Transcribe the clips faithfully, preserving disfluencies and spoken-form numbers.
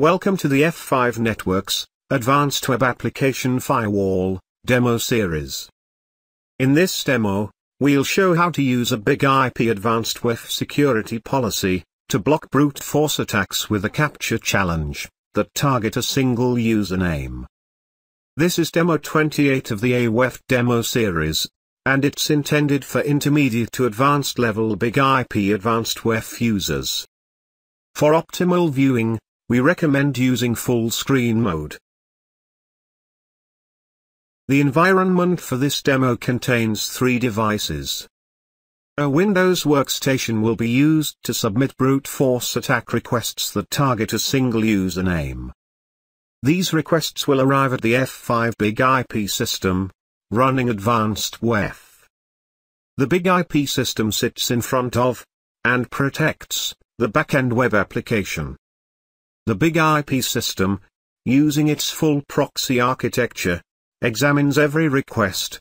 Welcome to the F five Networks, Advanced Web Application Firewall, demo series. In this demo, we'll show how to use a big I P Advanced Web Security Policy, to block brute force attacks with a CAPTCHA challenge, that target a single username. This is demo twenty-eight of the A W A F demo series, and it's intended for intermediate to advanced level big I P Advanced Web users. For optimal viewing, we recommend using full screen mode. The environment for this demo contains three devices. A Windows workstation will be used to submit brute force attack requests that target a single username. These requests will arrive at the F five big I P system, running Advanced Web. The big I P system sits in front of, and protects, the backend web application. The big I P system, using its full proxy architecture, examines every request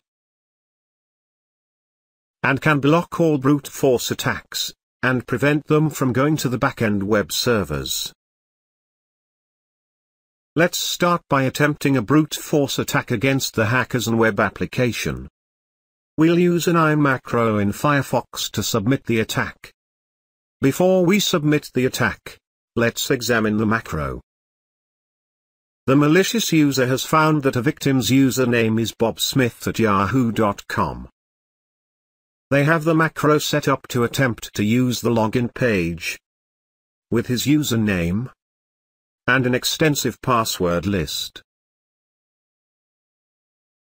and can block all brute force attacks, and prevent them from going to the backend web servers. Let's start by attempting a brute force attack against the hacker's web application. We'll use an iMacro in Firefox to submit the attack. Before we submit the attack, let's examine the macro. The malicious user has found that a victim's username is bobsmith at yahoo dot com. They have the macro set up to attempt to use the login page with his username and an extensive password list.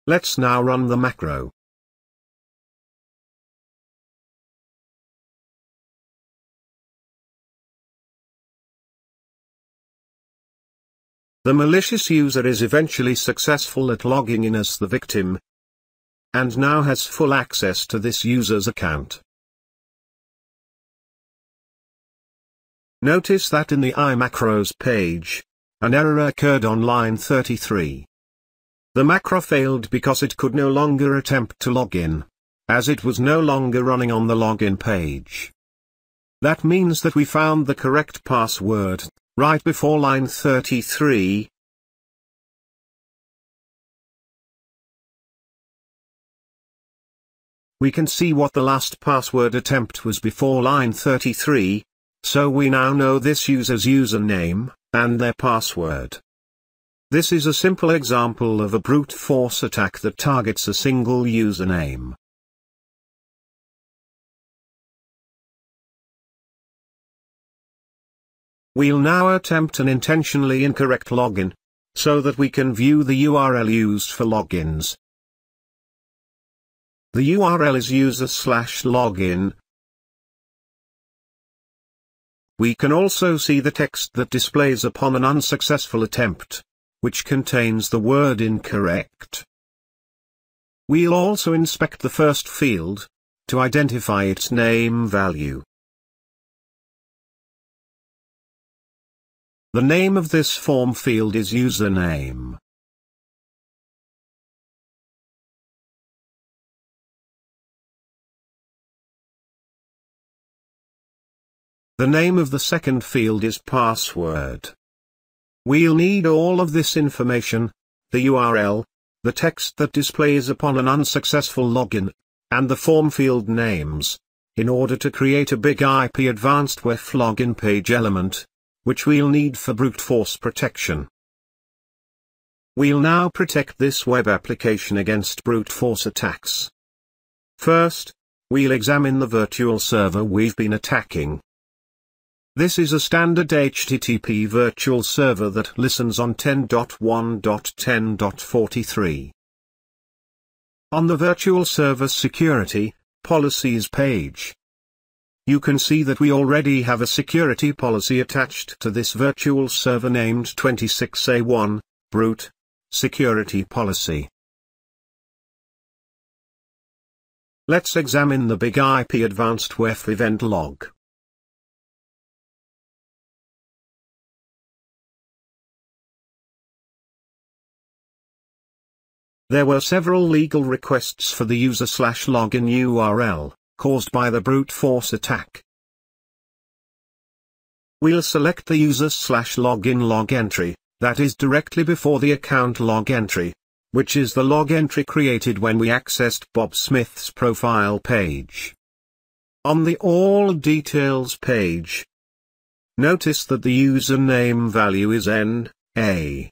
Let's now run the macro. The malicious user is eventually successful at logging in as the victim, and now has full access to this user's account. Notice that in the iMacro's page, an error occurred on line thirty-three. The macro failed because it could no longer attempt to log in, as it was no longer running on the login page. That means that we found the correct password, right before line thirty-three. We can see what the last password attempt was before line thirty-three, so we now know this user's username, and their password. This is a simple example of a brute force attack that targets a single username. We'll now attempt an intentionally incorrect login, so that we can view the U R L used for logins. The U R L is user slash login. We can also see the text that displays upon an unsuccessful attempt, which contains the word incorrect. We'll also inspect the first field, to identify its name value. The name of this form field is username. The name of the second field is password. We'll need all of this information, the U R L, the text that displays upon an unsuccessful login, and the form field names, in order to create a big I P Advanced Web login page element, which we'll need for brute force protection. We'll now protect this web application against brute force attacks. First, we'll examine the virtual server we've been attacking. This is a standard H T T P virtual server that listens on ten dot one dot ten dot forty-three. On the virtual server security policies page, you can see that we already have a security policy attached to this virtual server named twenty-six A one, Brute Security Policy. Let's examine the big I P Advanced Web event log. There were several legal requests for the user slash login U R L, caused by the brute force attack. we'll select the user slash login log entry, that is directly before the account log entry, which is the log entry created when we accessed Bob Smith's profile page. On the All Details page, notice that the username value is N A.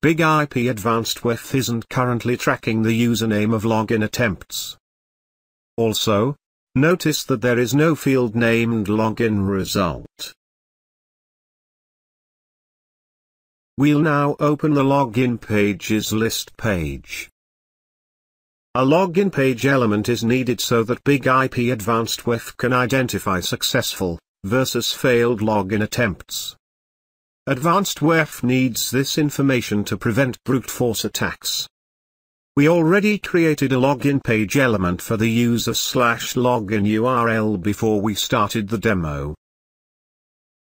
big I P Advanced W E F isn't currently tracking the username of login attempts. Also, notice that there is no field named login result. We'll now open the login pages list page. A login page element is needed so that big I P Advanced W E F can identify successful versus failed login attempts. Advanced W E F needs this information to prevent brute force attacks. We already created a login page element for the user slash login U R L before we started the demo.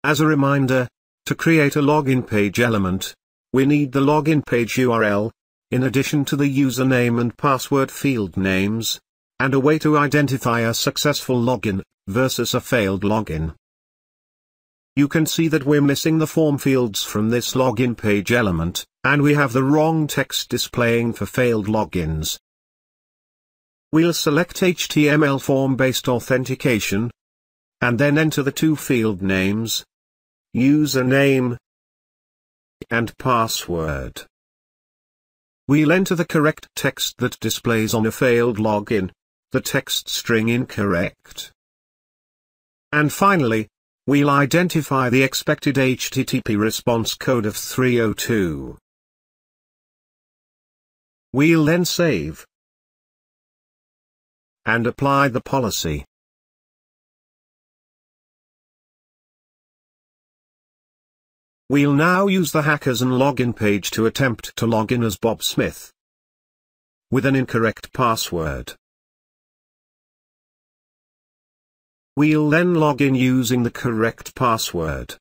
As a reminder, to create a login page element, we need the login page U R L, in addition to the username and password field names, and a way to identify a successful login versus a failed login. You can see that we're missing the form fields from this login page element, and we have the wrong text displaying for failed logins. We'll select H T M L form-based authentication, and then enter the two field names, username and password. We'll enter the correct text that displays on a failed login, the text string incorrect. And finally, we'll identify the expected H T T P response code of three oh two. We'll then save and apply the policy. We'll now use the Hackerson login page to attempt to log in as Bob Smith with an incorrect password. We'll then log in using the correct password.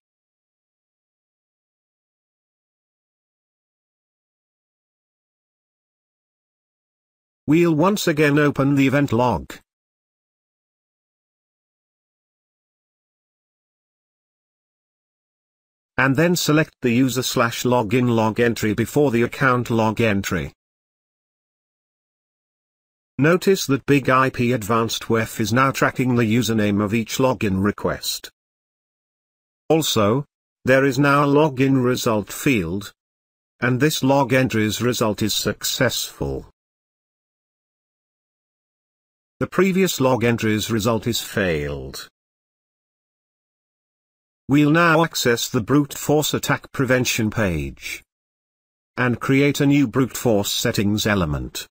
We'll once again open the event log. And then select the user slash login log entry before the account log entry. Notice that big I P Advanced W E F is now tracking the username of each login request. Also, there is now a login result field, and this log entry's result is successful. The previous log entry's result is failed. We'll now access the brute force attack prevention page and create a new brute force settings element.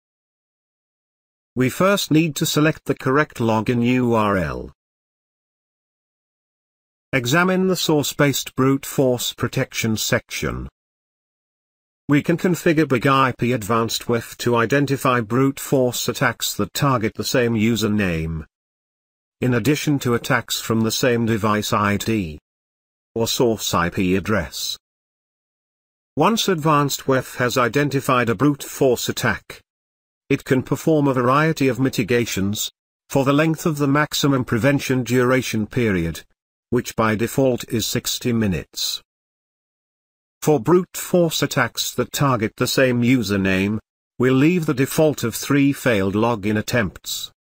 We first need to select the correct login U R L. Examine the source-based brute force protection section. We can configure big I P Advanced W E F to identify brute force attacks that target the same username, in addition to attacks from the same device I D or source I P address. Once Advanced W E F has identified a brute force attack, it can perform a variety of mitigations for the length of the maximum prevention duration period, which by default is sixty minutes. For brute force attacks that target the same username, we'll leave the default of three failed login attempts.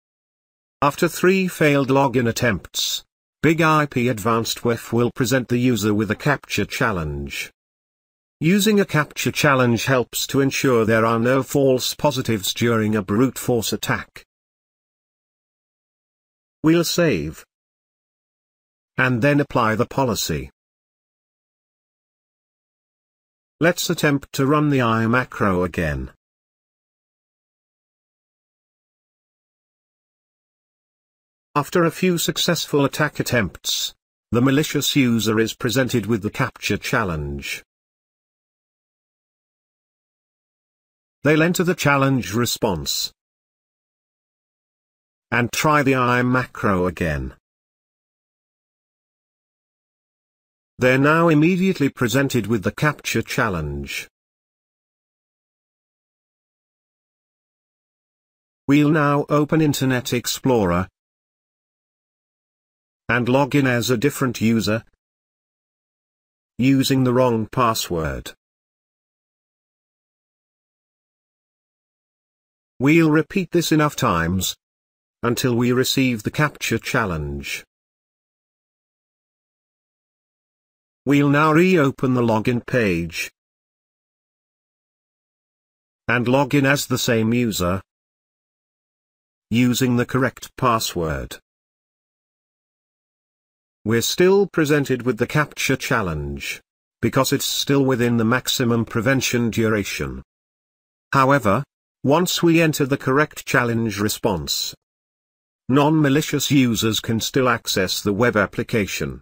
After three failed login attempts, big I P Advanced W E F will present the user with a CAPTCHA challenge. Using a CAPTCHA challenge helps to ensure there are no false positives during a brute force attack. We'll save and then apply the policy. Let's attempt to run the iMacro again. After a few successful attack attempts, the malicious user is presented with the CAPTCHA challenge. They'll enter the challenge response and try the iMacro again. They're now immediately presented with the CAPTCHA challenge. We'll now open Internet Explorer and log in as a different user using the wrong password. We'll repeat this enough times until we receive the CAPTCHA challenge. We'll now reopen the login page and log in as the same user using the correct password. We're still presented with the CAPTCHA challenge because it's still within the maximum prevention duration. However, once we enter the correct challenge response, non-malicious users can still access the web application.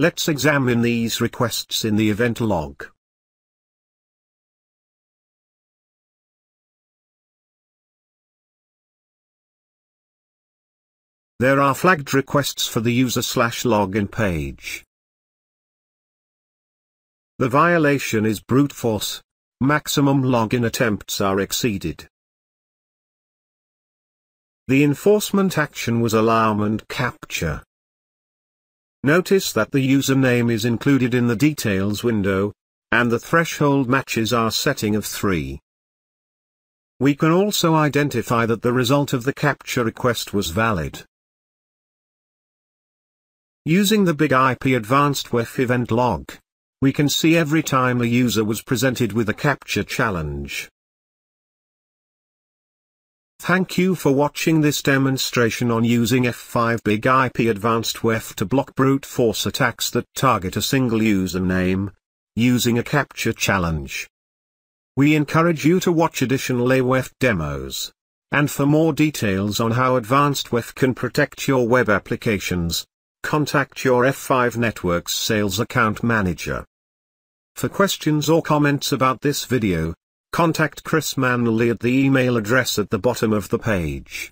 Let's examine these requests in the event log. There are flagged requests for the user/login page. The violation is brute force. Maximum login attempts are exceeded. The enforcement action was alarm and capture. Notice that the username is included in the details window, and the threshold matches our setting of three. We can also identify that the result of the CAPTCHA request was valid. Using the BIG-I P Advanced W A F event log, we can see every time a user was presented with a CAPTCHA challenge. Thank you for watching this demonstration on using F five BIG-I P Advanced W A F to block brute force attacks that target a single username, using a CAPTCHA challenge. We encourage you to watch additional A W A F demos, and for more details on how Advanced W A F can protect your web applications, contact your F five Networks Sales Account Manager. For questions or comments about this video, contact Chris Manley at the email address at the bottom of the page.